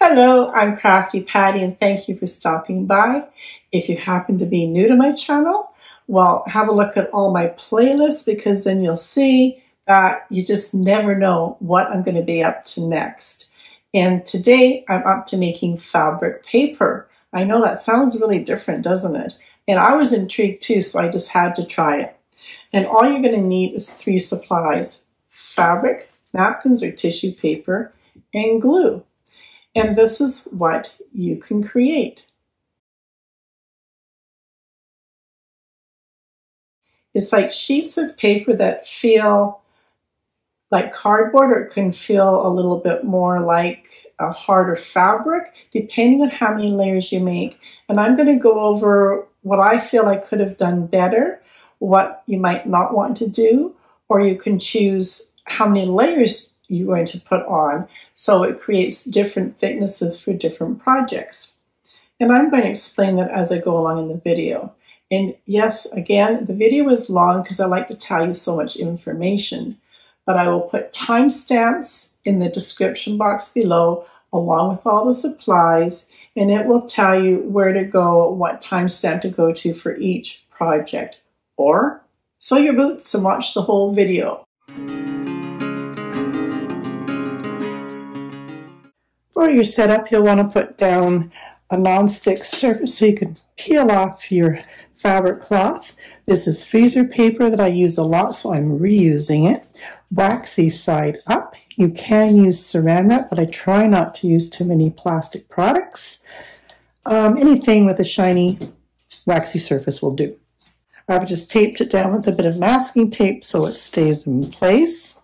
Hello, I'm Crafty Patty and thank you for stopping by. If you happen to be new to my channel, well, have a look at all my playlists because then you'll see that you just never know what I'm going to be up to next. And today I'm up to making fabric paper. I know that sounds really different, doesn't it? And I was intrigued too, so I just had to try it. And all you're going to need is three supplies: fabric, napkins or tissue paper, and glue. And this is what you can create. It's like sheets of paper that feel like cardboard, or it can feel a little bit more like a harder fabric, depending on how many layers you make. And I'm going to go over what I feel I could have done better, what you might not want to do, or you can choose how many layers you're going to put on, so it creates different thicknesses for different projects. And I'm going to explain that as I go along in the video. And yes, again, the video is long because I like to tell you so much information, but I will put timestamps in the description box below along with all the supplies, and it will tell you where to go, what timestamp to go to for each project. Or fill your boots and watch the whole video. For your setup, you'll want to put down a non-stick surface so you can peel off your fabric cloth. This is freezer paper that I use a lot, so I'm reusing it. Waxy side up. You can use Saran Wrap, but I try not to use too many plastic products. Anything with a shiny, waxy surface will do. I've just taped it down with a bit of masking tape so it stays in place.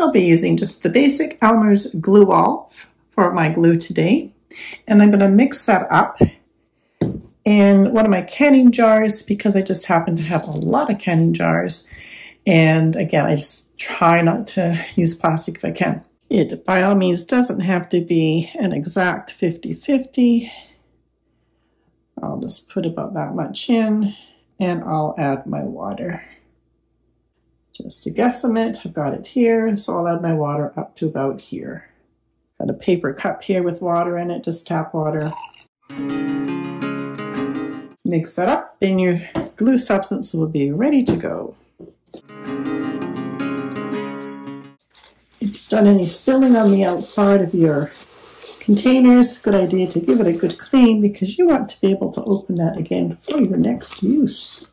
I'll be using just the basic Elmer's Glue-All for my glue today, and I'm going to mix that up in one of my canning jars because I just happen to have a lot of canning jars, and again I just try not to use plastic if I can. It by all means doesn't have to be an exact 50-50. I'll just put about that much in, and I'll add my water. Just a guesstimate, I've got it here, so I'll add my water up to about here. Got a paper cup here with water in it, just tap water. Mix that up and your glue substance will be ready to go. If you've done any spilling on the outside of your containers, good idea to give it a good clean because you want to be able to open that again for your next use.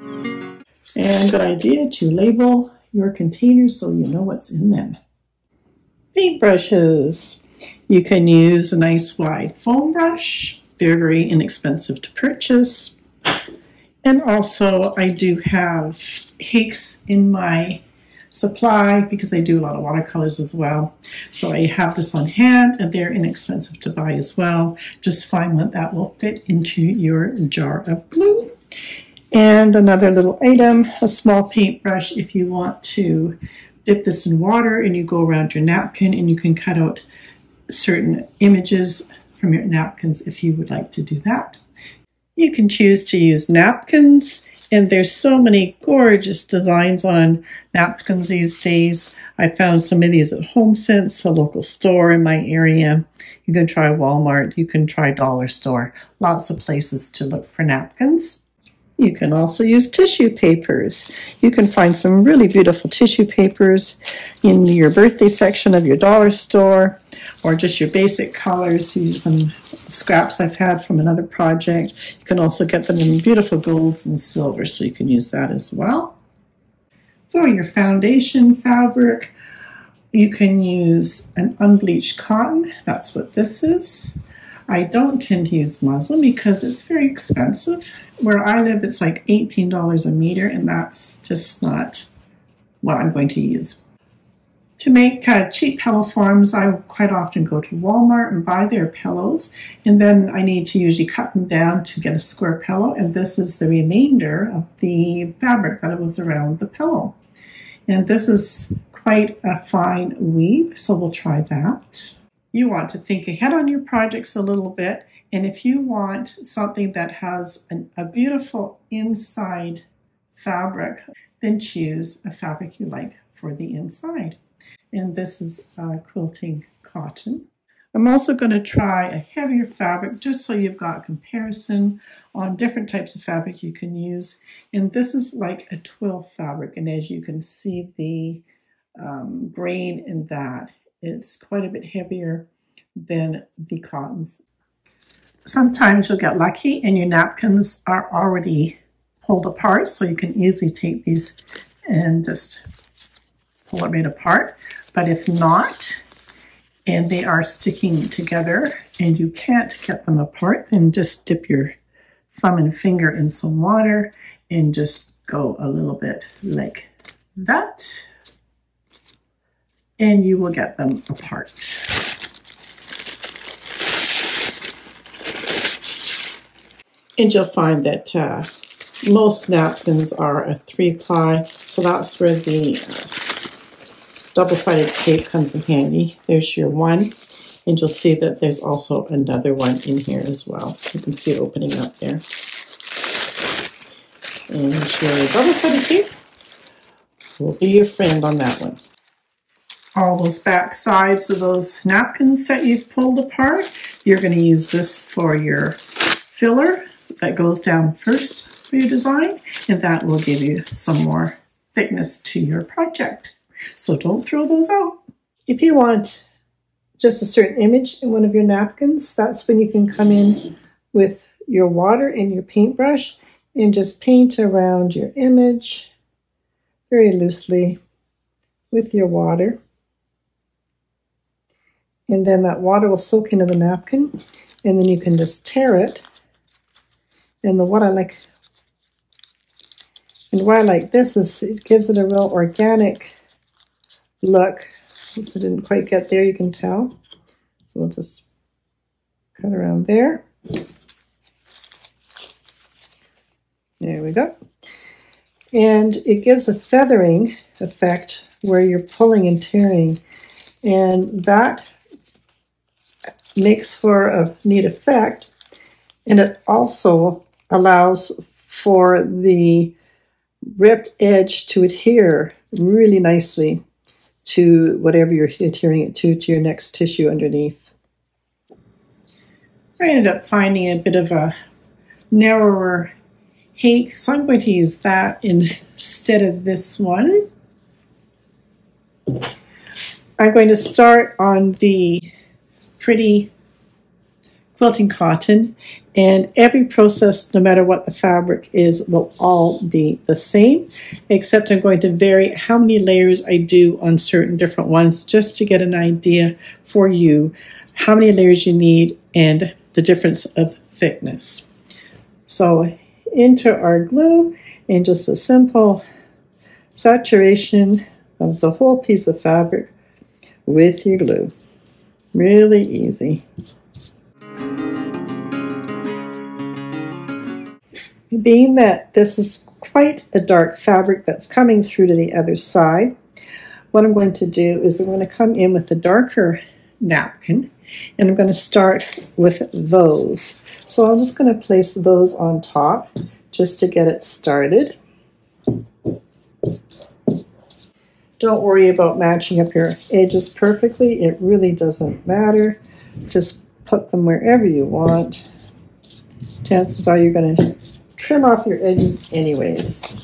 And good idea to label your containers so you know what's in them. Paintbrushes. You can use a nice wide foam brush. They're very inexpensive to purchase. And also I do have Hakes in my supply because I do a lot of watercolors as well. So I have this on hand and they're inexpensive to buy as well. Just find one that will fit into your jar of glue. And another little item, a small paintbrush if you want to dip this in water and you go around your napkin and you can cut out certain images from your napkins if you would like to do that. You can choose to use napkins, and there's so many gorgeous designs on napkins these days. I found some of these at HomeSense, a local store in my area. You can try Walmart, you can try Dollar Store, lots of places to look for napkins. You can also use tissue papers. You can find some really beautiful tissue papers in your birthday section of your dollar store, or just your basic colors. Use some scraps I've had from another project. You can also get them in beautiful golds and silver, so you can use that as well. For your foundation fabric, you can use an unbleached cotton. That's what this is. I don't tend to use muslin because it's very expensive. Where I live, it's like $18 a meter, and that's just not what I'm going to use. To make cheap pillow forms, I quite often go to Walmart and buy their pillows, and then I need to usually cut them down to get a square pillow, and this is the remainder of the fabric that was around the pillow. And this is quite a fine weave, so we'll try that. You want to think ahead on your projects a little bit. And if you want something that has a beautiful inside fabric, then choose a fabric you like for the inside. And this is quilting cotton. I'm also going to try a heavier fabric just so you've got comparison on different types of fabric you can use. And this is like a twill fabric, and as you can see the grain in that, it's quite a bit heavier than the cottons. Sometimes you'll get lucky and your napkins are already pulled apart, so you can easily take these and just pull it right apart. But if not, and they are sticking together and you can't get them apart, then just dip your thumb and finger in some water and just go a little bit like that, and you will get them apart. And you'll find that most napkins are a 3-ply, so that's where the double-sided tape comes in handy. There's your one, and you'll see that there's also another one in here as well. You can see it opening up there. And your double-sided tape will be your friend on that one. All those back sides of those napkins that you've pulled apart, you're going to use this for your filler that goes down first for your design, and that will give you some more thickness to your project. So don't throw those out. If you want just a certain image in one of your napkins, that's when you can come in with your water and your paintbrush and just paint around your image very loosely with your water. And then that water will soak into the napkin, and then you can just tear it. And why I like this is it gives it a real organic look. Oops, I didn't quite get there, you can tell. So we'll just cut around there. There we go. And it gives a feathering effect where you're pulling and tearing. And that makes for a neat effect. And it also allows for the ripped edge to adhere really nicely to whatever you're adhering it to your next tissue underneath. I ended up finding a bit of a narrower Hake, so I'm going to use that instead of this one. I'm going to start on the pretty quilting cotton, and every process, no matter what the fabric is, will all be the same, except I'm going to vary how many layers I do on certain different ones, just to get an idea for you how many layers you need and the difference of thickness. So into our glue, and just a simple saturation of the whole piece of fabric with your glue. Really easy. Being that this is quite a dark fabric that's coming through to the other side, what I'm going to do is I'm going to come in with the darker napkin, and I'm going to start with those. So I'm just going to place those on top just to get it started. Don't worry about matching up your edges perfectly. It really doesn't matter. Just put them wherever you want. Chances are you're going to trim off your edges anyways.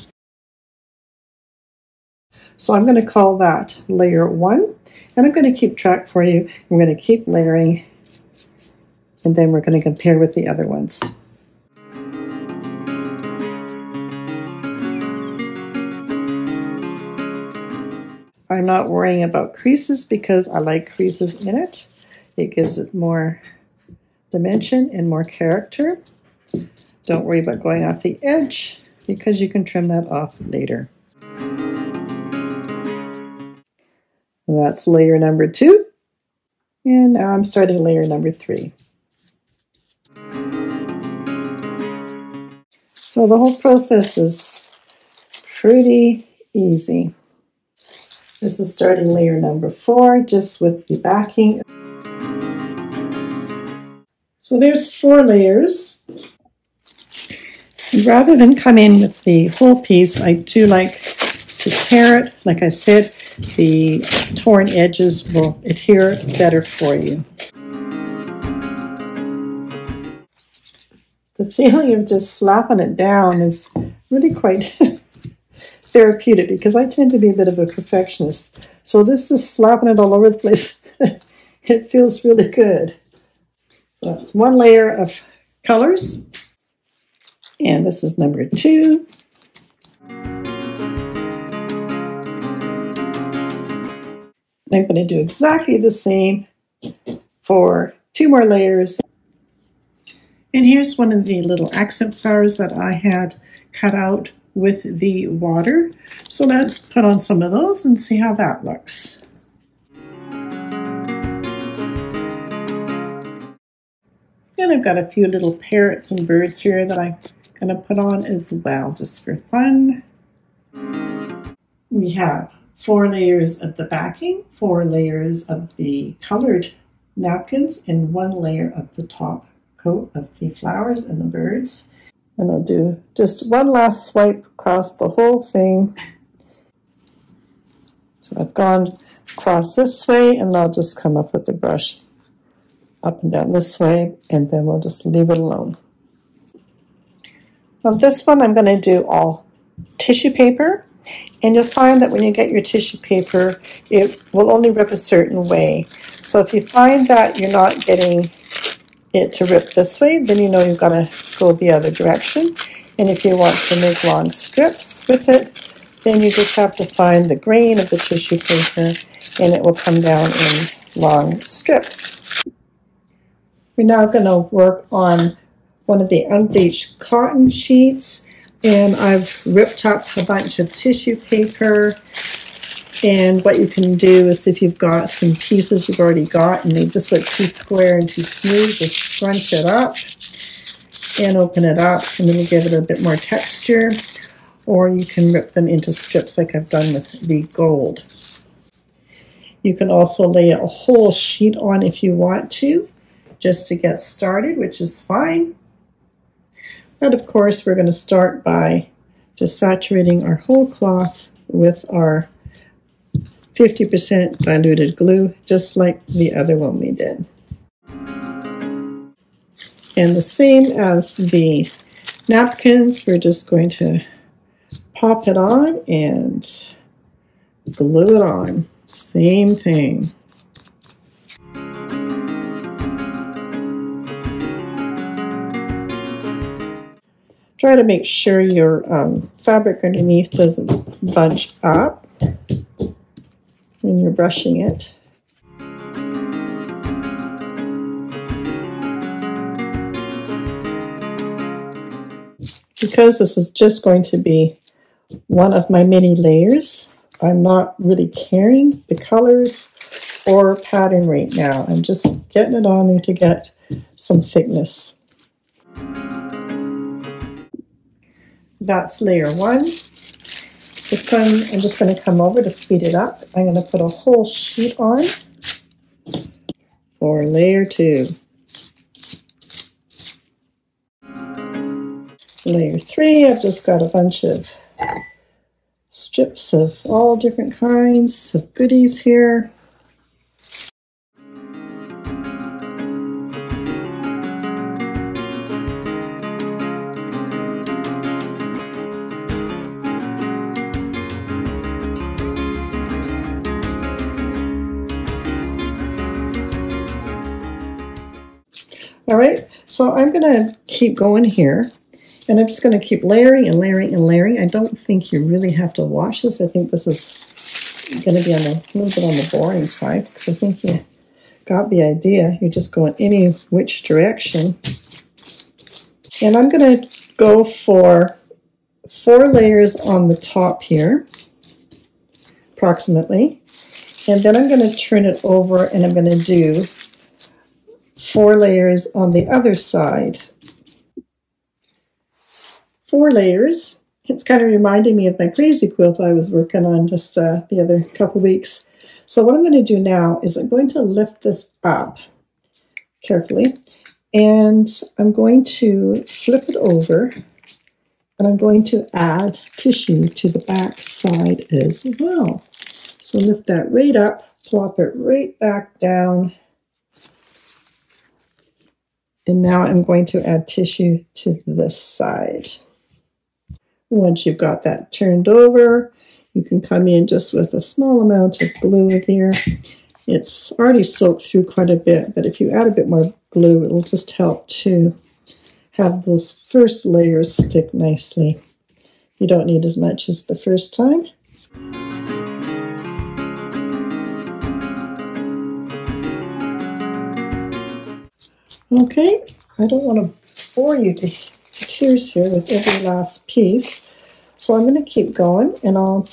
So I'm going to call that layer one, and I'm going to keep track for you. I'm going to keep layering, and then we're going to compare with the other ones. I'm not worrying about creases because I like creases in it. It gives it more dimension and more character. Don't worry about going off the edge because you can trim that off later. That's layer number two. And now I'm starting layer number three. So the whole process is pretty easy. This is starting layer number four, just with the backing. So there's 4 layers. Rather than come in with the whole piece, I do like to tear it. Like I said, the torn edges will adhere better for you. the feeling of just slapping it down is really quite therapeutic, because I tend to be a bit of a perfectionist. So this is slapping it all over the place. It feels really good. So that's one layer of colors. And this is number two. And I'm going to do exactly the same for two more layers. And here's one of the little accent flowers that I had cut out with the water. So let's put on some of those and see how that looks. And I've got a few little parrots and birds here that I'm going to put on as well, just for fun. We have 4 layers of the backing, 4 layers of the colored napkins, and 1 layer of the top coat of the flowers and the birds. And I'll do just one last swipe across the whole thing. So I've gone across this way, and I'll just come up with the brush up and down this way, and then we'll just leave it alone. Now this one I'm going to do all tissue paper, and you'll find that when you get your tissue paper, it will only rip a certain way. So if you find that you're not getting it to rip this way, then you know you've got to go the other direction. And if you want to make long strips with it, then you just have to find the grain of the tissue paper, and it will come down in long strips. We're now going to work on one of the unbleached cotton sheets, and I've ripped up a bunch of tissue paper. And what you can do is, if you've got some pieces you've already got and they just look too square and too smooth, just scrunch it up and open it up, and then you give it a bit more texture, or you can rip them into strips like I've done with the gold. You can also lay a whole sheet on if you want to, just to get started, which is fine. But of course, we're going to start by just saturating our whole cloth with our 50% diluted glue, just like the other one we did. And the same as the napkins, we're just going to pop it on and glue it on. Same thing. Try to make sure your fabric underneath doesn't bunch up when you're brushing it. Because this is just going to be one of my many layers, I'm not really caring the colors or pattern right now. I'm just getting it on there to get some thickness. That's layer one. This one, I'm just going to come over to speed it up. I'm going to put a whole sheet on for layer two. Layer three, I've just got a bunch of strips of all different kinds of goodies here. All right, so I'm going to keep going here, and I'm just going to keep layering and layering and layering. I don't think you really have to wash this. I think this is going to be on a little bit on the boring side, because I think you got the idea. You're just going any which direction. And I'm going to go for 4 layers on the top here, approximately. And then I'm going to turn it over, and I'm going to do 4 layers on the other side. 4 layers. It's kind of reminding me of my crazy quilt I was working on just the other couple weeks. So what I'm going to do now is I'm going to lift this up carefully, and I'm going to flip it over, and I'm going to add tissue to the back side as well. So lift that right up, plop it right back down, And now I'm going to add tissue to this side. Once you've got that turned over, you can come in just with a small amount of glue there. It's already soaked through quite a bit, but if you add a bit more glue, it'll just help to have those first layers stick nicely. You don't need as much as the first time. Okay, I don't want to bore you to tears here with every last piece, so I'm going to keep going, and I'll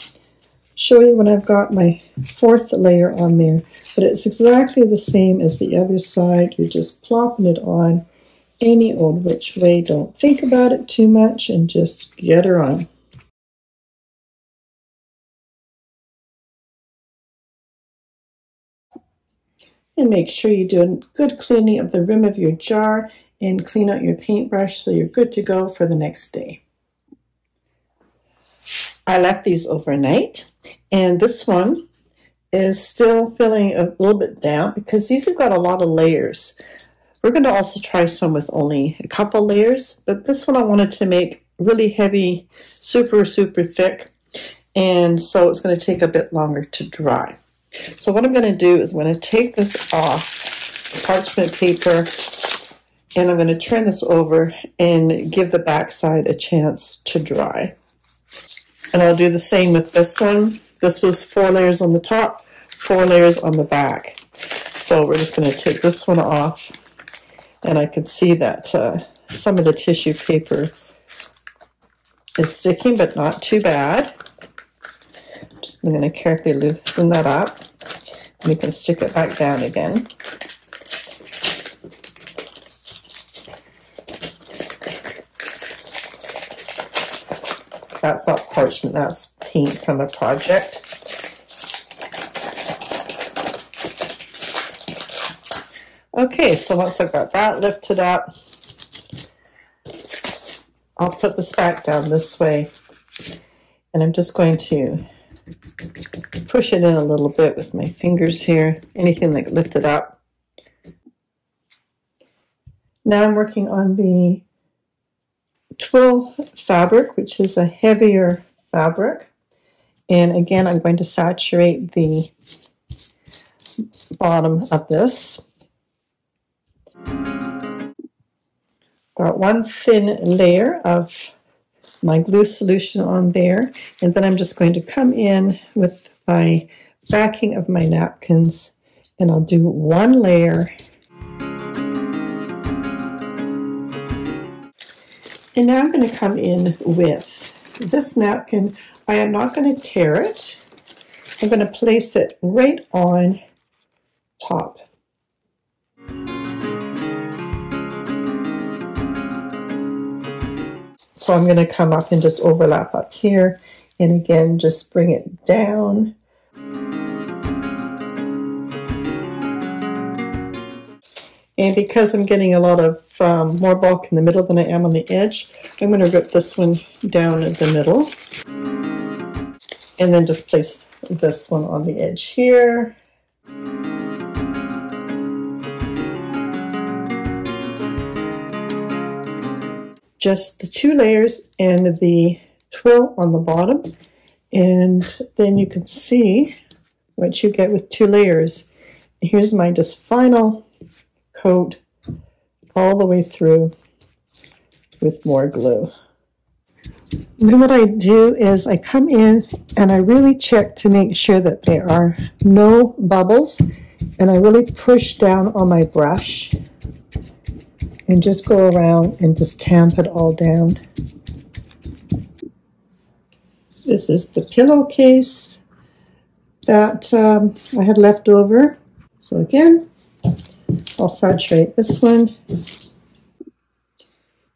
show you when I've got my fourth layer on there. But it's exactly the same as the other side. You're just plopping it on any old which way. Don't think about it too much and just get her on. And make sure you do a good cleaning of the rim of your jar and clean out your paintbrush so you're good to go for the next day. I left these overnight, and this one is still feeling a little bit damp because these have got a lot of layers. We're going to also try some with only a couple layers, but this one I wanted to make really heavy, super, super thick, and so it's going to take a bit longer to dry. So what I'm going to do is I'm going to take this off parchment paper, and I'm going to turn this over and give the back side a chance to dry. And I'll do the same with this one. This was 4 layers on the top, 4 layers on the back. So we're just going to take this one off, and I can see that some of the tissue paper is sticking, but not too bad. I'm going to carefully loosen that up, and you can stick it back down again. That's not parchment, that's paint from a project. Okay, so once I've got that lifted up, I'll put this back down this way, and I'm just going to push it in a little bit with my fingers here, anything that lifted up. Now I'm working on the twill fabric, which is a heavier fabric, and again I'm going to saturate the bottom of this. Got one thin layer of my glue solution on there, and then I'm just going to come in with my backing of my napkins, and I'll do one layer. And now I'm going to come in with this napkin. I am not going to tear it. I'm going to place it right on top. So I'm going to come up and just overlap up here, and again just bring it down. And because I'm getting a lot of more bulk in the middle than I am on the edge, I'm going to rip this one down in the middle. And then just place this one on the edge here. Just the 2 layers and the twill on the bottom. And then you can see what you get with 2 layers. Here's my just final coat all the way through with more glue. Then what I do is I come in and I really check to make sure that there are no bubbles, and I really push down on my brush and just go around and just tamp it all down. This is the pillowcase that I had left over. So again, I'll saturate this one.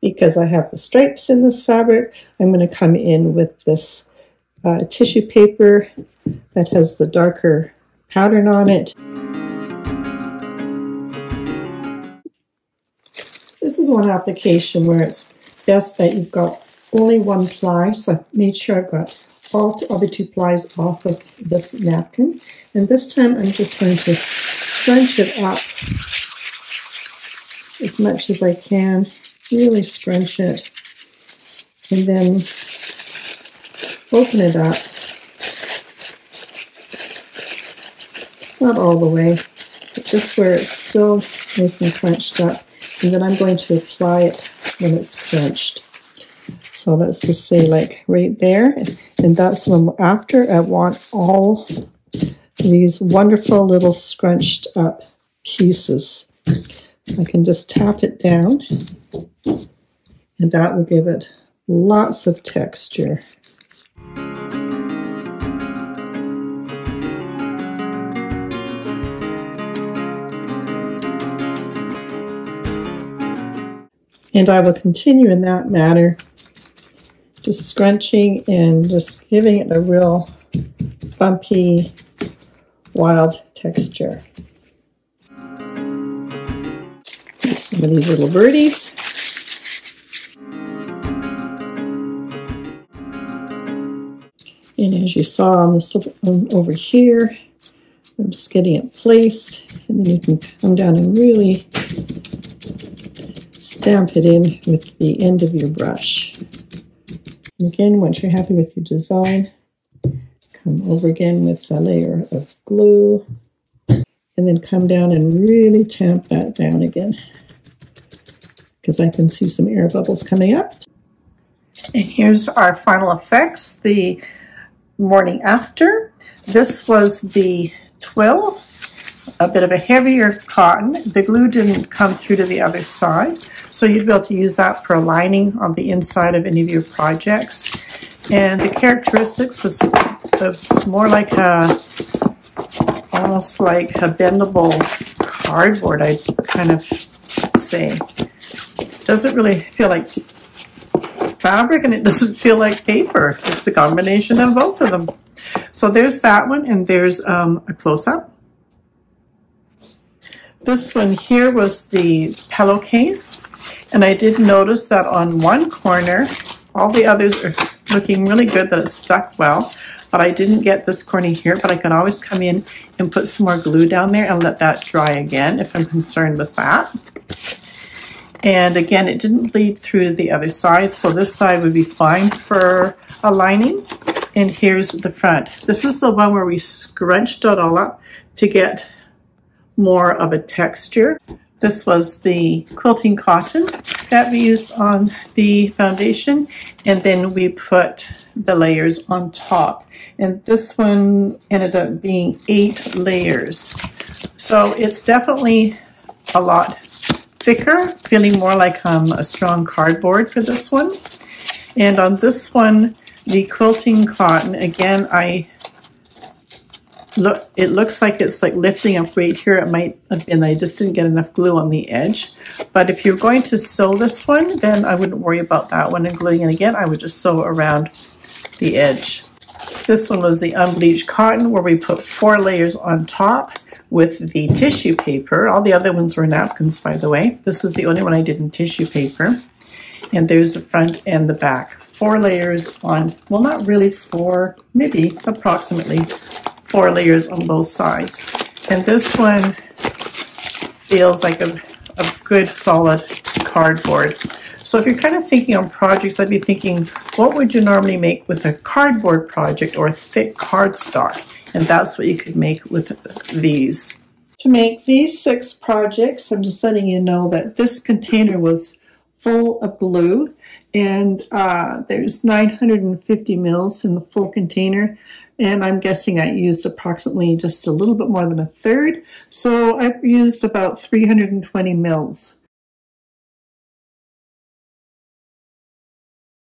Because I have the stripes in this fabric, I'm going to come in with this tissue paper that has the darker pattern on it. This is one application where it's best that you've got only one ply, so I made sure I've got all the 2 plies off of this napkin. And this time I'm just going to scrunch it up as much as I can, really scrunch it, and then open it up. Not all the way, but just where it's still nice and crunched up. And then I'm going to apply it when it's crunched. So let's just say like right there. And that's when after I want all these wonderful little scrunched up pieces. So I can just tap it down, and that will give it lots of texture. And I will continue in that manner, just scrunching and just giving it a real bumpy, wild texture. Make some of these little birdies. And as you saw on this one over here, I'm just getting it placed, and then you can come down and really stamp it in with the end of your brush. And again, once you're happy with your design, come over again with a layer of glue, and then come down and really tamp that down again, because I can see some air bubbles coming up. And here's our final effects the morning after. This was the twill. A bit of a heavier cotton. The glue didn't come through to the other side, so you'd be able to use that for lining on the inside of any of your projects. And the characteristics is it's more like a, almost like a bendable cardboard, I kind of say. It doesn't really feel like fabric, and it doesn't feel like paper. It's the combination of both of them. So there's that one, and there's a close-up. This one here was the pillowcase, and I did notice that on one corner, all the others are looking really good, that it's stuck well, but I didn't get this corner here, but I can always come in and put some more glue down there and let that dry again if I'm concerned with that. And again, it didn't lead through to the other side, so this side would be fine for a lining. And here's the front. This is the one where we scrunched it all up to get more of a texture. This was the quilting cotton that we used on the foundation, and then we put the layers on top. And this one ended up being 8 layers. So it's definitely a lot thicker, feeling more like a strong cardboard for this one. And on this one, the quilting cotton, again, look, it looks like it's like lifting up right here. It might have been, I just didn't get enough glue on the edge. But if you're going to sew this one, then I wouldn't worry about that one and gluing it again. I would just sew around the edge. This one was the unbleached cotton, where we put 4 layers on top with the tissue paper. All the other ones were napkins, by the way. This is the only one I did in tissue paper. And there's the front and the back. 4 layers on, well, not really 4, maybe approximately 4 layers on both sides. And this one feels like a good solid cardboard. So if you're kind of thinking on projects, I'd be thinking, what would you normally make with a cardboard project or a thick cardstock? And that's what you could make with these. To make these 6 projects, I'm just letting you know that this container was full of glue, and there's 950 mils in the full container, and I'm guessing I used approximately just a little bit more than a third, so I've used about 320 mils.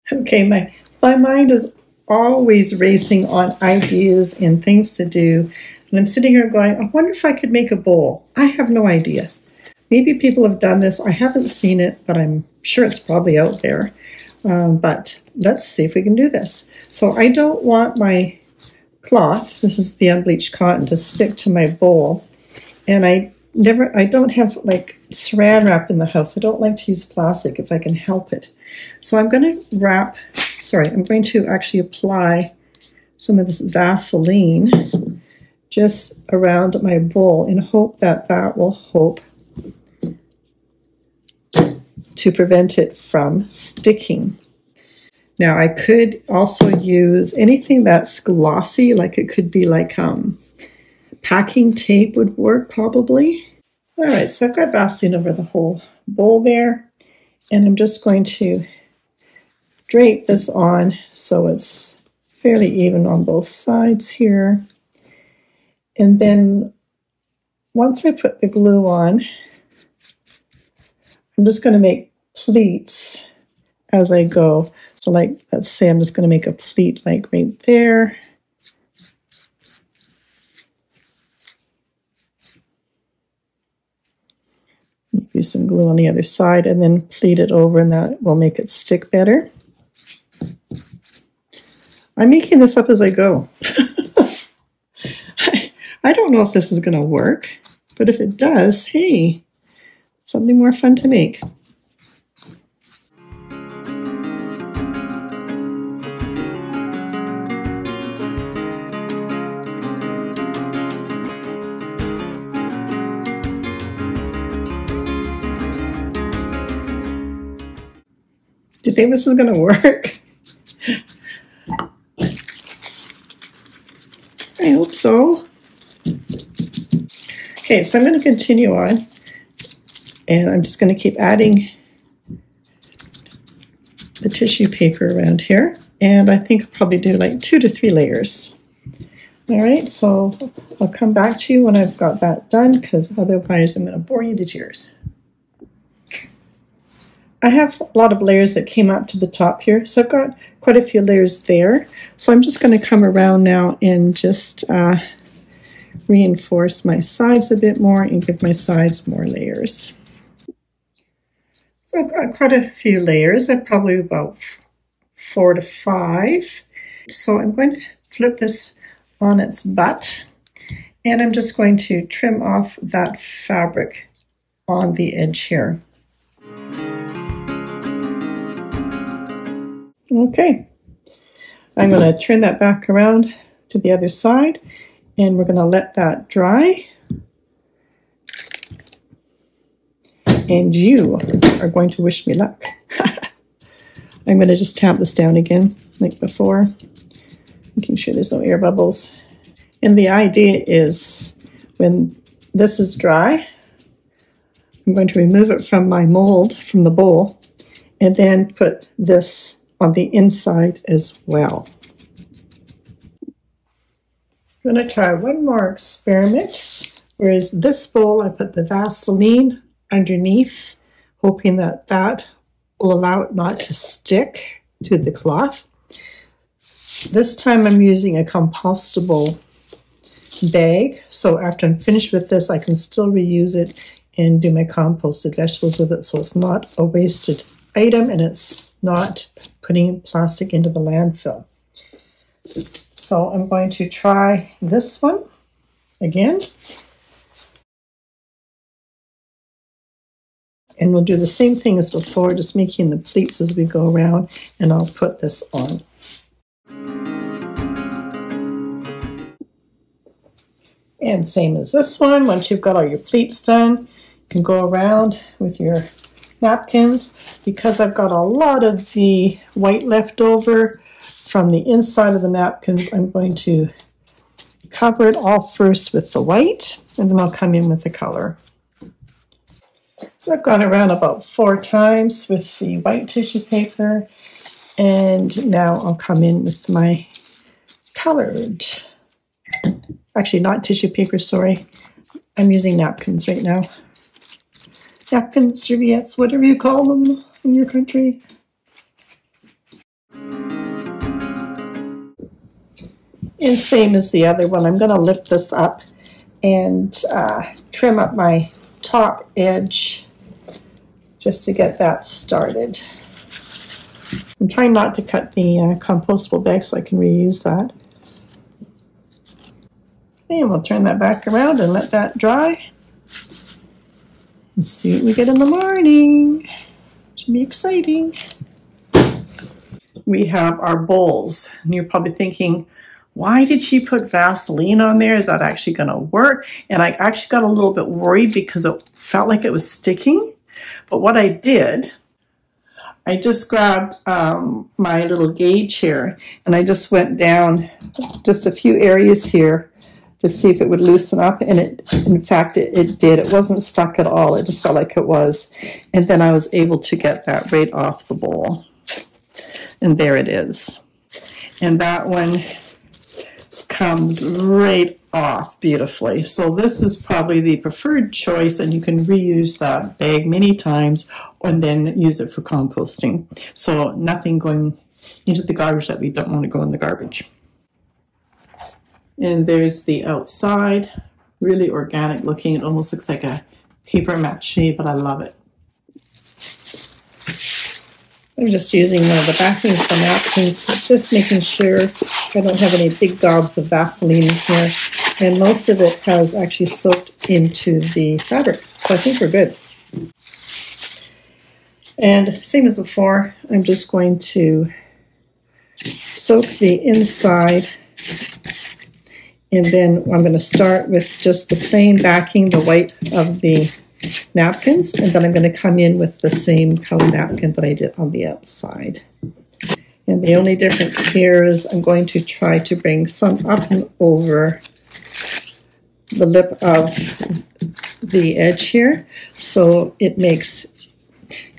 Okay, my mind is always racing on ideas and things to do, and I'm sitting here going, I wonder if I could make a bowl. I have no idea. Maybe people have done this. I haven't seen it, but I'm sure it's probably out there. But let's see if we can do this. So I don't want my cloth, this is the unbleached cotton, to stick to my bowl. And I don't have like saran wrap in the house. I don't like to use plastic if I can help it. So I'm going to I'm going to actually apply some of this Vaseline just around my bowl in hope that will to prevent it from sticking. Now I could also use anything that's glossy, like it could be like packing tape would work probably. All right, so I've got Vaseline over the whole bowl there, and I'm just going to drape this on so it's fairly even on both sides here. And then once I put the glue on, I'm just going to make pleats as I go. So like, let's say I'm just going to make a pleat like right there. Use some glue on the other side and then pleat it over, and that will make it stick better. I'm making this up as I go. I don't know if this is going to work, but if it does, hey, something more fun to make. Do you think this is going to work? I hope so. Okay, so I'm going to continue on, and I'm just going to keep adding the tissue paper around here, and I think I'll probably do like 2 to 3 layers. All right, so I'll come back to you when I've got that done, because otherwise I'm going to bore you to tears. I have a lot of layers that came up to the top here, so I've got quite a few layers there. So I'm just going to come around now and just reinforce my sides a bit more and give my sides more layers. So I've got quite a few layers, I've probably about 4 to 5. So I'm going to flip this on its butt, and I'm just going to trim off that fabric on the edge here. Okay, I'm going to turn that back around to the other side, and we're going to let that dry. And you are going to wish me luck. I'm going to just tap this down again, like before, making sure there's no air bubbles. And the idea is when this is dry, I'm going to remove it from my mold, from the bowl, and then put this on the inside as well. I'm going to try one more experiment. Whereas this bowl, I put the Vaseline underneath, hoping that that will allow it not to stick to the cloth. This time I'm using a compostable bag, so after I'm finished with this, I can still reuse it and do my composted vegetables with it, so it's not a wasted item and it's not putting plastic into the landfill. So I'm going to try this one again. And we'll do the same thing as before, just making the pleats as we go around, and I'll put this on. And same as this one, once you've got all your pleats done, you can go around with your napkins. Because I've got a lot of the white left over from the inside of the napkins, I'm going to cover it all first with the white, and then I'll come in with the color. So I've gone around about 4 times with the white tissue paper, and now I'll come in with my colored, actually not tissue paper, sorry, I'm using napkins right now. Napkin serviettes, whatever you call them in your country. And same as the other one, I'm going to lift this up and trim up my top edge just to get that started. I'm trying not to cut the compostable bag so I can reuse that. And we'll turn that back around and let that dry. Let's see what we get in the morning. Should be exciting. We have our bowls, and you're probably thinking, why did she put Vaseline on there? Is that actually gonna work? And I actually got a little bit worried because it felt like it was sticking. But what I did I just grabbed my little gauge here, and I just went down just a few areas here to see if it would loosen up, and in fact it did. It wasn't stuck at all. It just felt like it was, and then I was able to get that right off the bowl, and there it is. And that one comes right off beautifully. So this is probably the preferred choice, and you can reuse that bag many times and then use it for composting. So nothing going into the garbage that we don't want to go in the garbage. And there's the outside, really organic looking. It almost looks like a paper mache, but I love it. I'm just using the backing for napkins, just making sure I don't have any big gobs of Vaseline in here. And most of it has actually soaked into the fabric, so I think we're good. And same as before, I'm just going to soak the inside. And then I'm going to start with just the plain backing, the white of the napkins, and then I'm going to come in with the same color napkin that I did on the outside. And the only difference here is I'm going to try to bring some up and over the lip of the edge here, so it makes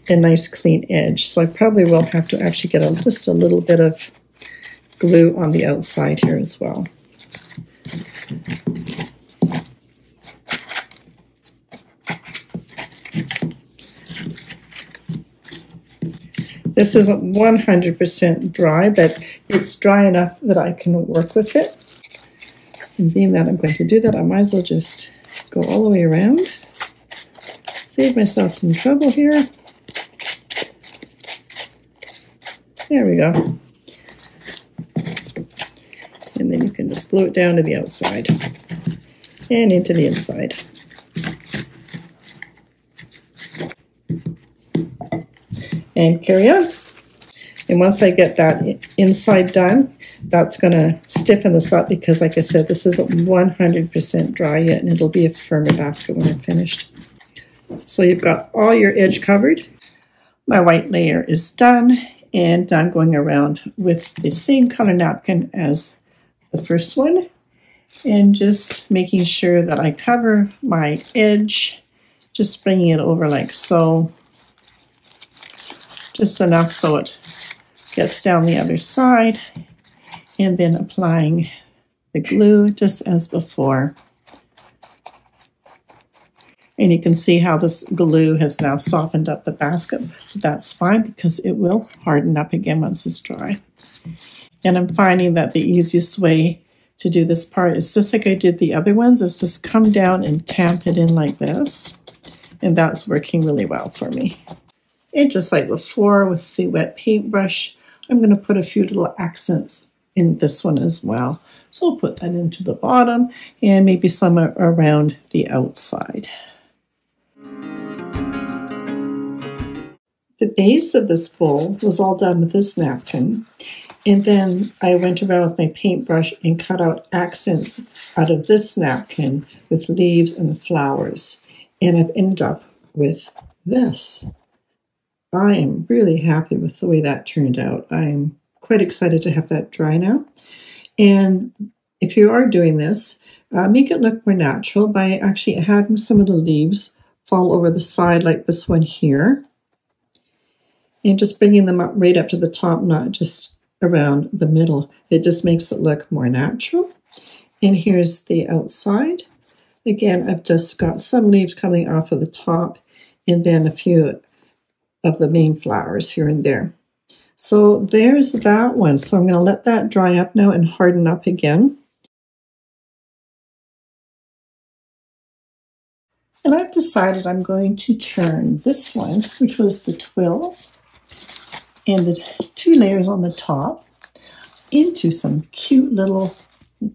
a nice clean edge. So I probably will have to actually get just a little bit of glue on the outside here as well. This isn't 100% dry, but it's dry enough that I can work with it. And being that I'm going to do that, I might as well just go all the way around. Save myself some trouble here. There we go. And then you can just glue it down to the outside and into the inside. And carry on. And once I get that inside done, that's gonna stiffen this up, because like I said, this isn't 100% dry yet, and it'll be a firmer basket when I'm finished. So you've got all your edge covered. My white layer is done, and I'm going around with the same color napkin as the first one, and just making sure that I cover my edge, just bringing it over like so. Just enough so it gets down the other side, and then applying the glue just as before. And you can see how this glue has now softened up the basket. That's fine, because it will harden up again once it's dry. And I'm finding that the easiest way to do this part is just like I did the other ones, is just come down and tamp it in like this. And that's working really well for me. And just like before with the wet paintbrush, I'm going to put a few little accents in this one as well. So I'll put that into the bottom and maybe some around the outside. The base of this bowl was all done with this napkin. And then I went around with my paintbrush and cut out accents out of this napkin with leaves and the flowers. And I've ended up with this. I am really happy with the way that turned out. I'm quite excited to have that dry now. And if you are doing this, make it look more natural by actually having some of the leaves fall over the side like this one here. And just bringing them up right up to the top, not just around the middle. It just makes it look more natural. And here's the outside. Again, I've just got some leaves coming off of the top, and then a few of the main flowers here and there. So there's that one. So I'm going to let that dry up now and harden up again. And I've decided I'm going to turn this one, which was the twill and the two layers on the top, into some cute little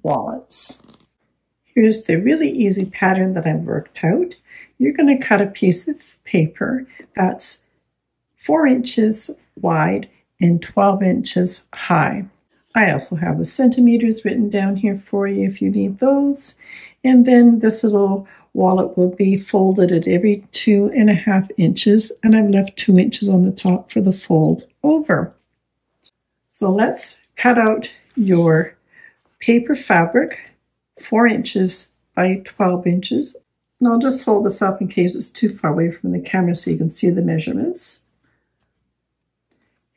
wallets. Here's the really easy pattern that I've worked out. You're going to cut a piece of paper that's 4 inches wide and 12 inches high. I also have the centimeters written down here for you if you need those. And then this little wallet will be folded at every 2.5 inches, and I've left 2 inches on the top for the fold over. So let's cut out your paper fabric, 4 inches by 12 inches. And I'll just hold this up in case it's too far away from the camera so you can see the measurements.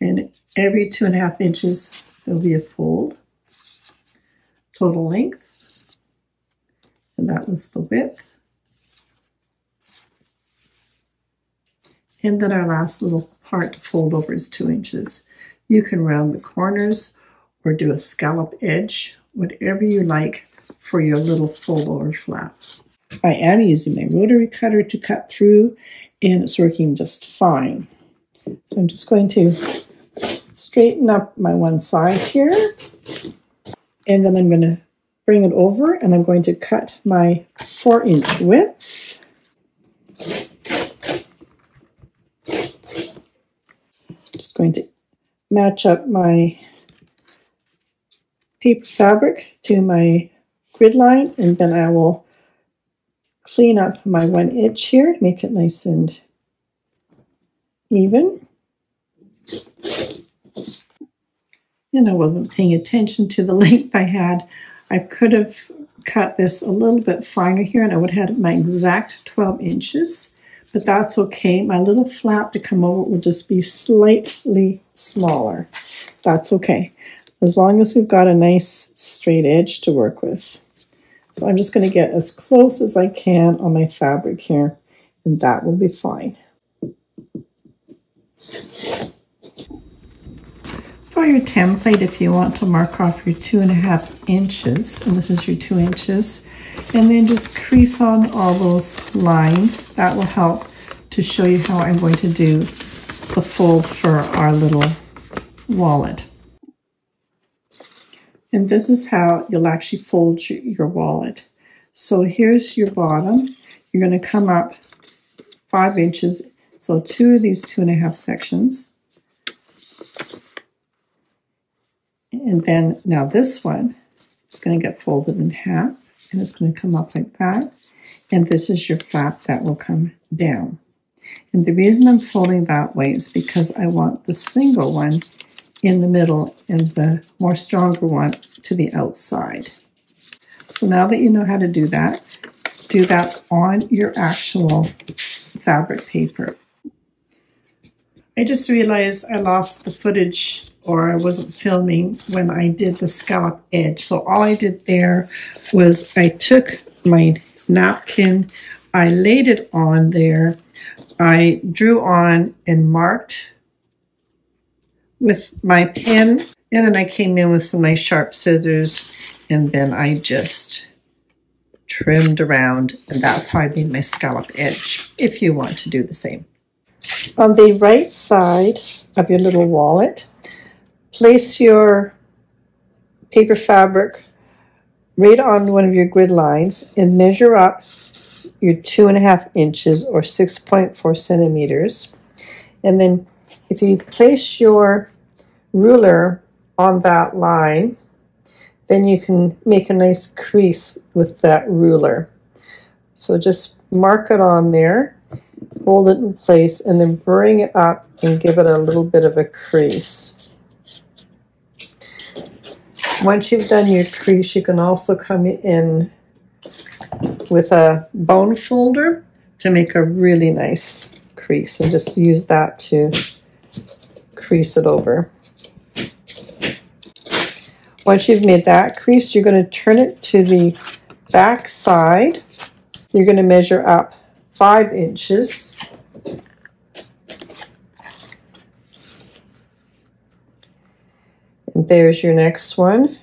And every 2.5 inches, there'll be a fold. Total length. And that was the width. And then our last little part to fold over is 2 inches. You can round the corners or do a scallop edge, whatever you like for your little fold over flap. I am using my rotary cutter to cut through, and it's working just fine. So I'm just going to straighten up my one side here, and then I'm going to bring it over, and I'm going to cut my 4-inch width. I'm just going to match up my paper fabric to my grid line, and then I will clean up my one edge here, make it nice and even. And I wasn't paying attention to the length I had. I could have cut this a little bit finer here, and I would have had my exact 12 inches, but that's okay. My little flap to come over will just be slightly smaller. That's okay, as long as we've got a nice straight edge to work with. So I'm just going to get as close as I can on my fabric here, and that will be fine. For your template, if you want to mark off your 2.5 inches, and this is your 2 inches, and then just crease on all those lines. That will help to show you how I'm going to do the fold for our little wallet. And this is how you'll actually fold your wallet. So here's your bottom. You're going to come up 5 inches, so 2 of these 2.5 sections. And then now this one is going to get folded in half, and it's going to come up like that. And this is your flap that will come down. And the reason I'm folding that way is because I want the single one in the middle and the more stronger one to the outside. So now that you know how to do that on your actual fabric paper. I just realized I lost the footage, or I wasn't filming when I did the scallop edge. So all I did there was I took my napkin, I laid it on there, I drew on and marked with my pen, and then I came in with some nice sharp scissors, and then I just trimmed around, and that's how I made my scallop edge, if you want to do the same. On the right side of your little wallet, place your paper fabric right on one of your grid lines and measure up your 2.5 inches or 6.4 centimeters, and then if you place your ruler on that line, then you can make a nice crease with that ruler. So just mark it on there, hold it in place, and then bring it up and give it a little bit of a crease. Once you've done your crease, you can also come in with a bone folder to make a really nice crease, and just use that to crease it over. Once you've made that crease, you're going to turn it to the back side. You're going to measure up 5 inches. And there's your next one.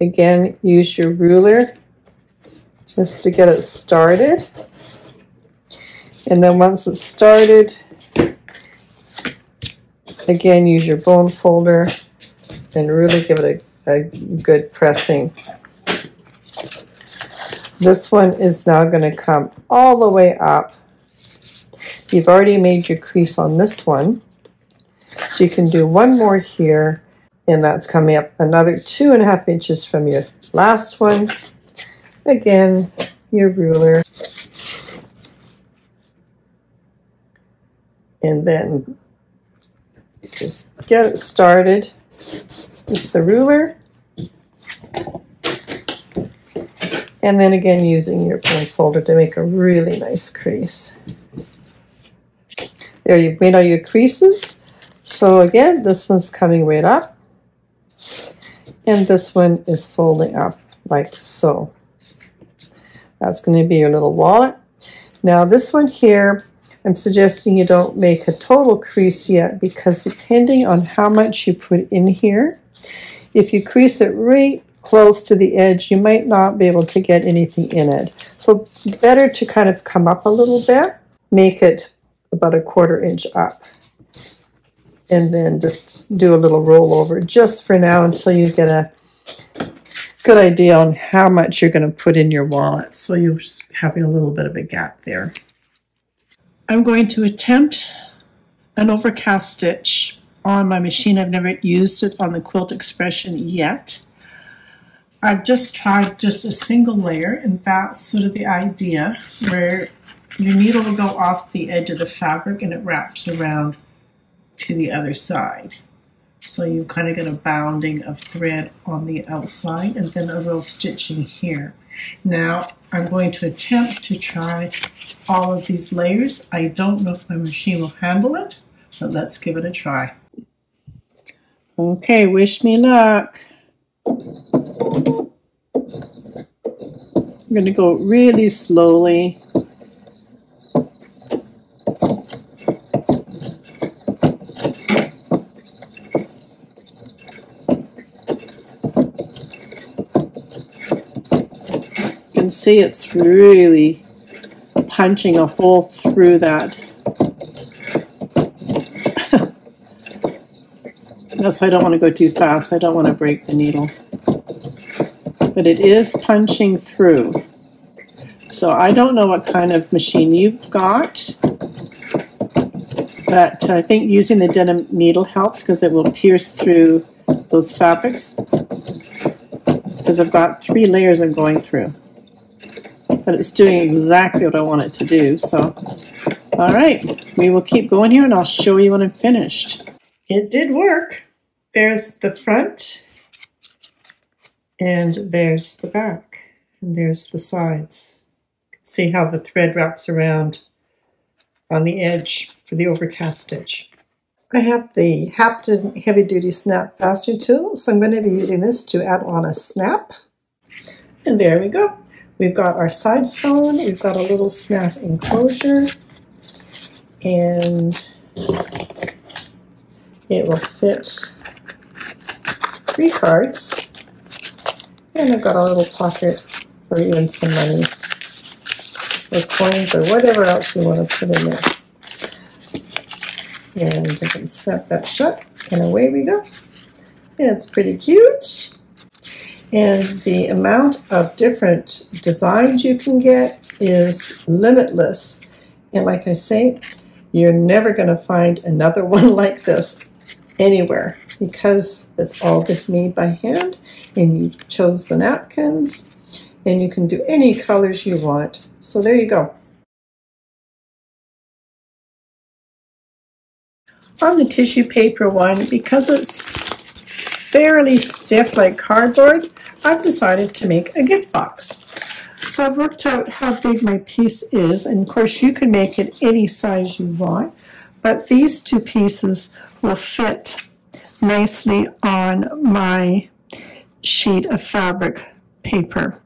Again, use your ruler just to get it started. And then once it's started, again, use your bone folder and really give it a good pressing. This one is now going to come all the way up. You've already made your crease on this one, so you can do one more here, and that's coming up another 2.5 inches from your last one. Again, your ruler, and then just get it started with the ruler, and then again using your point folder to make a really nice crease. There, you've made all your creases. So again, this one's coming right up, and this one is folding up like so. That's going to be your little wallet. Now this one here, I'm suggesting you don't make a total crease yet, because depending on how much you put in here, if you crease it right close to the edge, you might not be able to get anything in it. So better to kind of come up a little bit, make it about a quarter inch up, and then just do a little rollover just for now until you get a good idea on how much you're going to put in your wallet. So you're having a little bit of a gap there. I'm going to attempt an overcast stitch on my machine. I've never used it on the Quilt Expression yet. I've just tried just a single layer, and that's sort of the idea, where your needle will go off the edge of the fabric and it wraps around to the other side. So you kind of get a bounding of thread on the outside and then a little stitching here. Now I'm going to attempt to try all of these layers. I don't know if my machine will handle it, but let's give it a try. Okay, wish me luck. I'm going to go really slowly. See, it's really punching a hole through that. That's why I don't want to go too fast. I don't want to break the needle. But it is punching through. So I don't know what kind of machine you've got, but I think using the denim needle helps, because it will pierce through those fabrics. Because I've got three layers I'm going through. But it's doing exactly what I want it to do. So, all right, we will keep going here, and I'll show you when I'm finished. It did work. There's the front, and there's the back, and there's the sides. You can see how the thread wraps around on the edge for the overcast stitch. I have the Hapton Heavy Duty Snap Fastener tool, so I'm going to be using this to add on a snap. And there we go. We've got our side sewn, we've got a little snap enclosure, and it will fit 3 cards. And I've got a little pocket for even some money, or coins, or whatever else you want to put in there. And I can snap that shut, and away we go. And it's pretty cute. And the amount of different designs you can get is limitless. And like I say, you're never going to find another one like this anywhere, because it's all made by hand, and you chose the napkins, and you can do any colors you want. So there you go. On the tissue paper one, because it's fairly stiff like cardboard, I've decided to make a gift box. So I've worked out how big my piece is, and of course you can make it any size you want, but these two pieces will fit nicely on my sheet of fabric paper.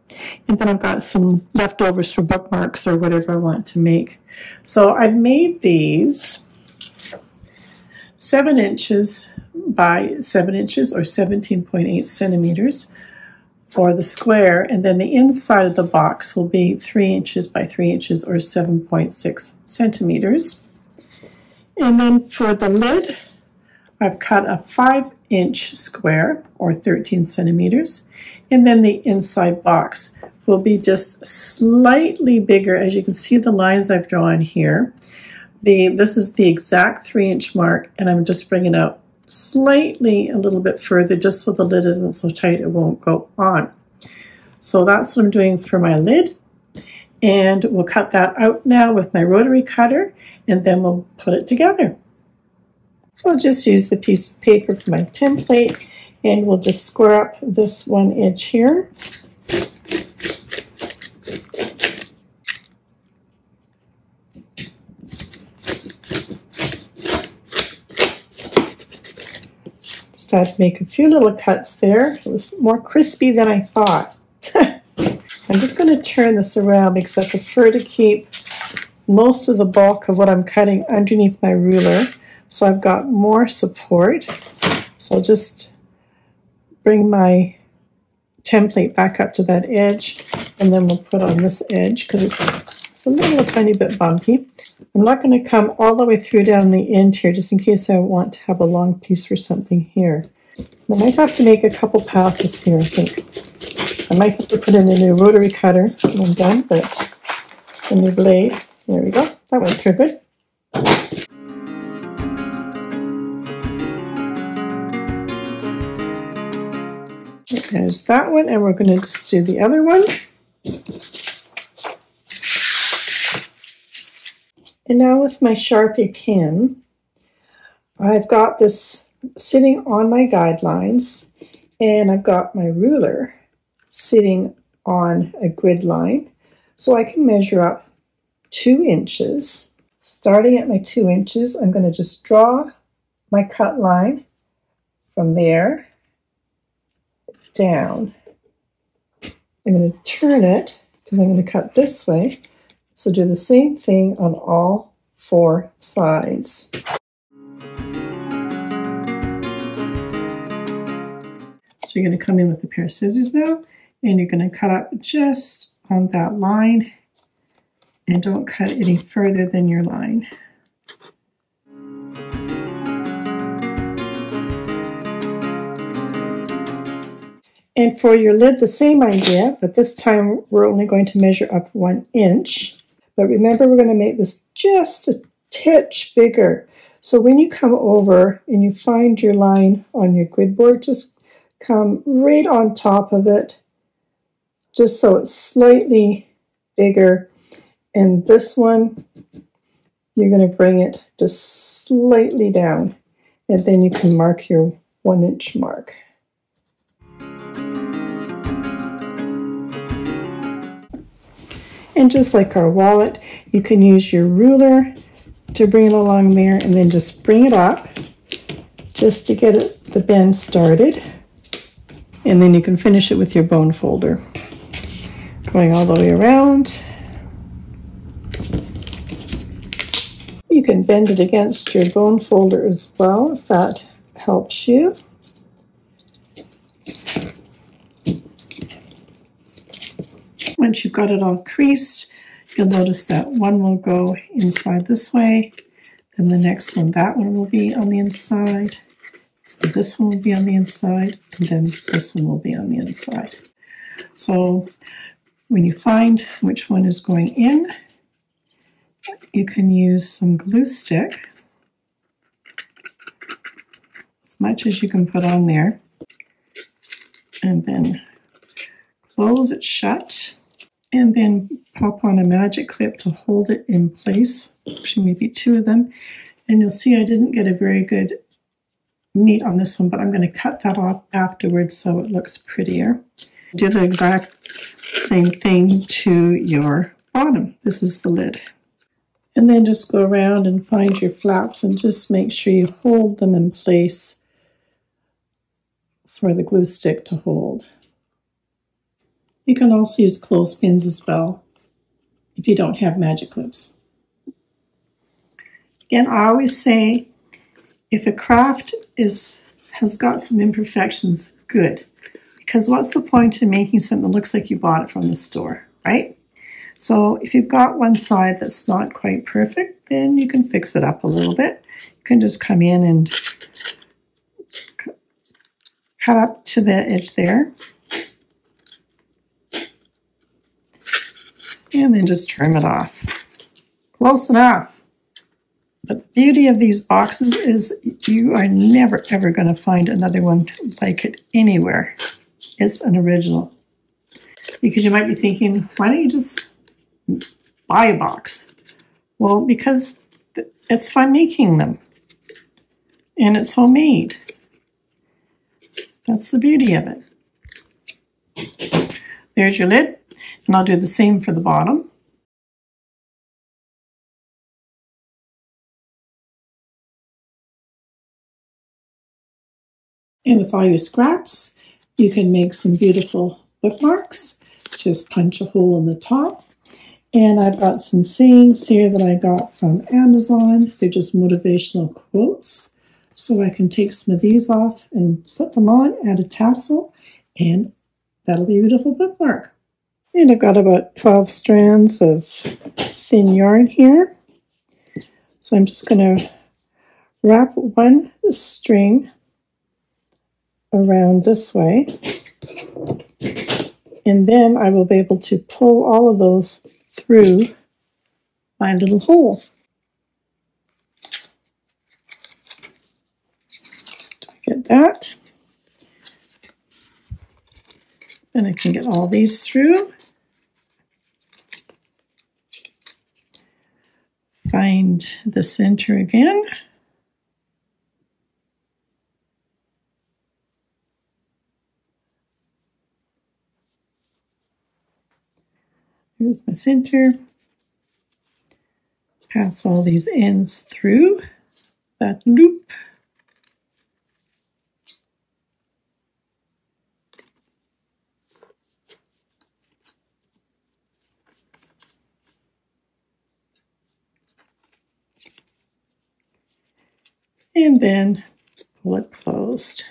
And then I've got some leftovers for bookmarks or whatever I want to make. So I've made these 7 inches by 7 inches, or 17.8 centimeters for the square, and then the inside of the box will be 3 inches by 3 inches, or 7.6 centimeters. And then for the lid, I've cut a 5-inch square, or 13 centimeters, and then the inside box will be just slightly bigger. As you can see, the lines I've drawn here, this is the exact 3-inch mark, and I'm just bringing out slightly a little bit further, just so the lid isn't so tight it won't go on. So that's what I'm doing for my lid. And we'll cut that out now with my rotary cutter, and then we'll put it together. So I'll just use the piece of paper for my template, and we'll just square up this one edge here. Just had to make a few little cuts there. It was more crispy than I thought. I'm just going to turn this around because I prefer to keep most of the bulk of what I'm cutting underneath my ruler, so I've got more support. So I'll just bring my template back up to that edge, and then we'll put on this edge because it's a little tiny bit bumpy. I'm not going to come all the way through down the end here just in case I want to have a long piece or something here. I might have to make a couple passes here, I think. I might have to put in a new rotary cutter when I'm done, but a new blade. There we go. That went pretty good. There's that one, and we're going to just do the other one. And now with my Sharpie pen, I've got this sitting on my guidelines, and I've got my ruler sitting on a grid line, so I can measure up 2 inches. Starting at my 2 inches, I'm going to just draw my cut line from there down. I'm going to turn it because I'm going to cut this way, so do the same thing on all 4 sides. So you're going to come in with a pair of scissors now, and you're going to cut up just on that line, and don't cut any further than your line. And for your lid, the same idea, but this time we're only going to measure up 1 inch. But remember, we're going to make this just a titch bigger. So when you come over and you find your line on your grid board, just come right on top of it, just so it's slightly bigger. And this one, you're going to bring it just slightly down, and then you can mark your 1 inch mark. And just like our wallet, you can use your ruler to bring it along there, and then just bring it up just to get it, the bend started. And then you can finish it with your bone folder. Going all the way around. You can bend it against your bone folder as well, if that helps you. Once you've got it all creased, you'll notice that one will go inside this way, then the next one, that one will be on the inside, this one will be on the inside, and then this one will be on the inside. So when you find which one is going in, you can use some glue stick, as much as you can put on there, and then close it shut, and then pop on a magic clip to hold it in place, maybe 2 of them. And you'll see I didn't get a very good meat on this one, but I'm going to cut that off afterwards so it looks prettier. Do the exact same thing to your bottom. This is the lid. And then just go around and find your flaps and just make sure you hold them in place for the glue stick to hold. You can also use clothespins as well if you don't have magic clips. Again, I always say if a craft has got some imperfections, good. Because what's the point in making something that looks like you bought it from the store, right? So if you've got one side that's not quite perfect, then you can fix it up a little bit. You can just come in and cut up to the edge there. And then just trim it off. Close enough. But the beauty of these boxes is you are never ever going to find another one like it anywhere. It's an original. Because you might be thinking, why don't you just buy a box? Well, because it's fun making them. And it's homemade. That's the beauty of it. There's your lid. And I'll do the same for the bottom. And with all your scraps, you can make some beautiful bookmarks. Just punch a hole in the top. And I've got some sayings here that I got from Amazon. They're just motivational quotes. So I can take some of these off and put them on, add a tassel, and that'll be a beautiful bookmark. And I've got about 12 strands of thin yarn here. So I'm just going to wrap one string around this way, and then I will be able to pull all of those through my little hole. Get that, and I can get all these through. Find the center again. Here's my center. Pass all these ends through that loop. And then pull it closed.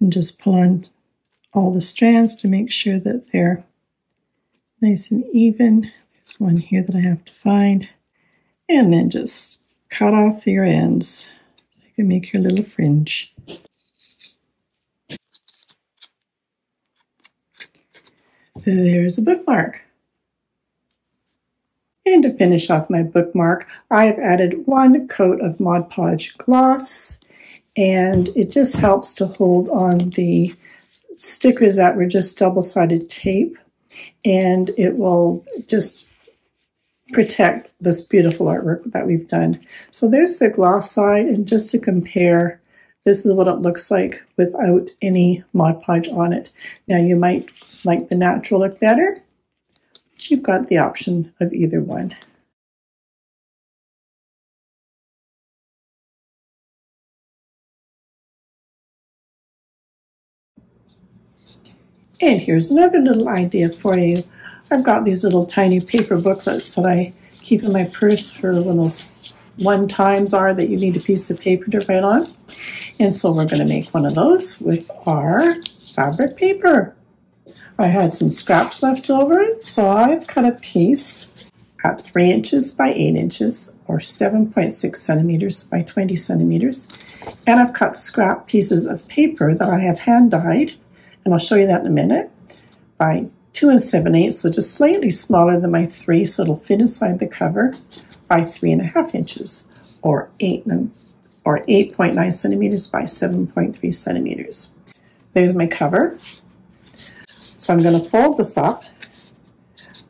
And just pull on all the strands to make sure that they're nice and even. There's one here that I have to find. And then just cut off your ends so you can make your little fringe. There's a bookmark. And to finish off my bookmark, I have added one coat of Mod Podge gloss, and it just helps to hold on the stickers that were just double-sided tape, and it will just protect this beautiful artwork that we've done. So there's the gloss side, and just to compare, this is what it looks like without any Mod Podge on it. Now you might like the natural look better. You've got the option of either one. And here's another little idea for you. I've got these little tiny paper booklets that I keep in my purse for when those one-times are that you need a piece of paper to write on. And so we're going to make one of those with our fabric paper. I had some scraps left over, so I've cut a piece at 3 inches by 8 inches, or 7.6 centimeters by 20 centimeters. And I've cut scrap pieces of paper that I have hand dyed, and I'll show you that in a minute, by 2 7/8, so just slightly smaller than my 3, so it'll fit inside the cover, by 3.5 inches, or 8.9 centimeters by 7.3 centimeters. There's my cover. So I'm going to fold this up.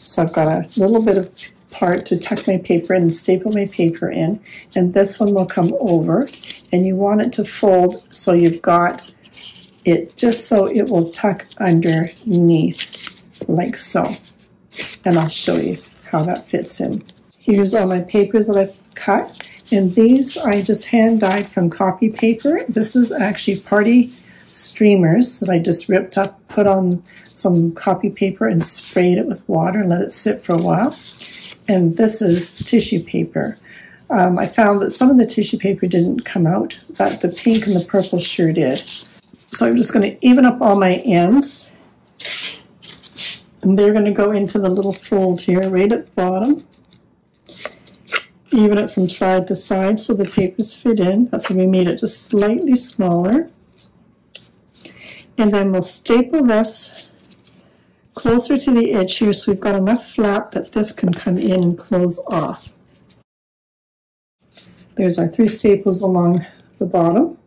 So I've got a little bit of part to tuck my paper in and staple my paper in. And this one will come over. And you want it to fold so you've got it just so it will tuck underneath, like so. And I'll show you how that fits in. Here's all my papers that I've cut. And these I just hand dyed from copy paper. This was actually party streamers that I just ripped up, put on some copy paper and sprayed it with water and let it sit for a while. And this is tissue paper. I found that some of the tissue paper didn't come out, but the pink and the purple sure did. So I'm just going to even up all my ends, and they're going to go into the little fold here right at the bottom. Even it from side to side so the papers fit in. That's why we made it just slightly smaller. And then we'll staple this closer to the edge here so we've got enough flap that this can come in and close off. There's our 3 staples along the bottom.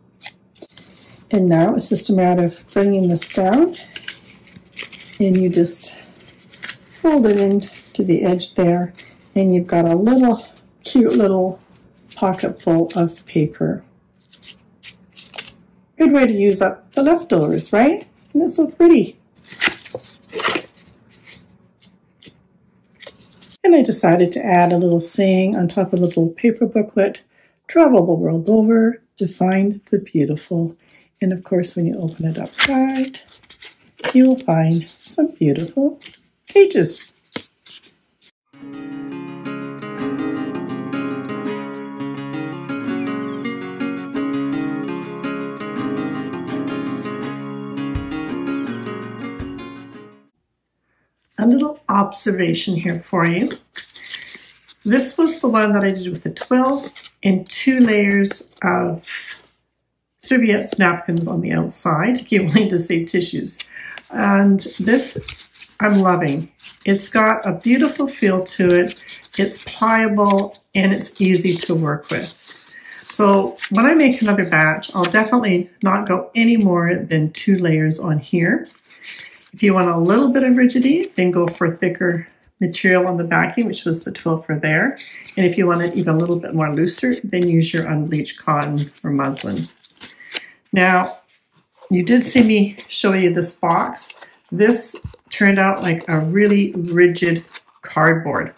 And now it's just a matter of bringing this down, and you just fold it into the edge there, and you've got a little cute little pocket full of paper. Good way to use up the leftovers, right? And it's so pretty. And I decided to add a little saying on top of the little paper booklet, travel the world over to find the beautiful. And of course, when you open it upside, you will find some beautiful pages. A little observation here for you. This was the one that I did with a twill and 2 layers of serviettes, napkins on the outside. If you wanted to say tissues. And this I'm loving. It's got a beautiful feel to it. It's pliable and it's easy to work with. So when I make another batch, I'll definitely not go any more than 2 layers on here. If you want a little bit of rigidity, then go for thicker material on the backing, which was the twill for there. And if you want it even a little bit more looser, then use your unbleached cotton or muslin. Now, you did see me show you this box. This turned out like a really rigid cardboard.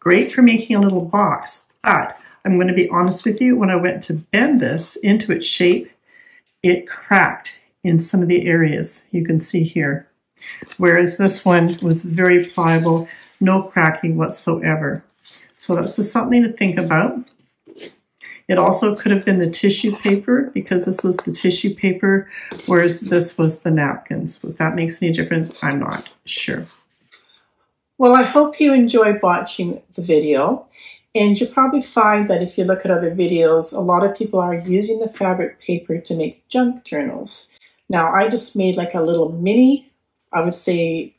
Great for making a little box, but I'm going to be honest with you, when I went to bend this into its shape, it cracked in some of the areas you can see here. Whereas this one was very pliable, no cracking whatsoever. So that's just something to think about. It also could have been the tissue paper, because this was the tissue paper, whereas this was the napkins. So if that makes any difference, I'm not sure. Well, I hope you enjoyed watching the video. And you'll probably find that if you look at other videos, a lot of people are using the fabric paper to make junk journals. Now, I just made like a little mini, I would say,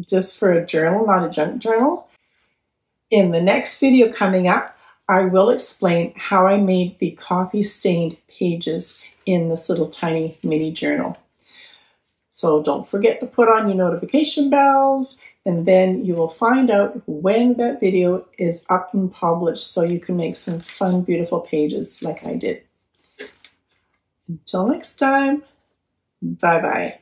just for a journal, not a junk journal. In the next video coming up, I will explain how I made the coffee stained pages in this little tiny mini journal. So don't forget to put on your notification bells, and then you will find out when that video is up and published, so you can make some fun, beautiful pages like I did. Until next time, bye-bye.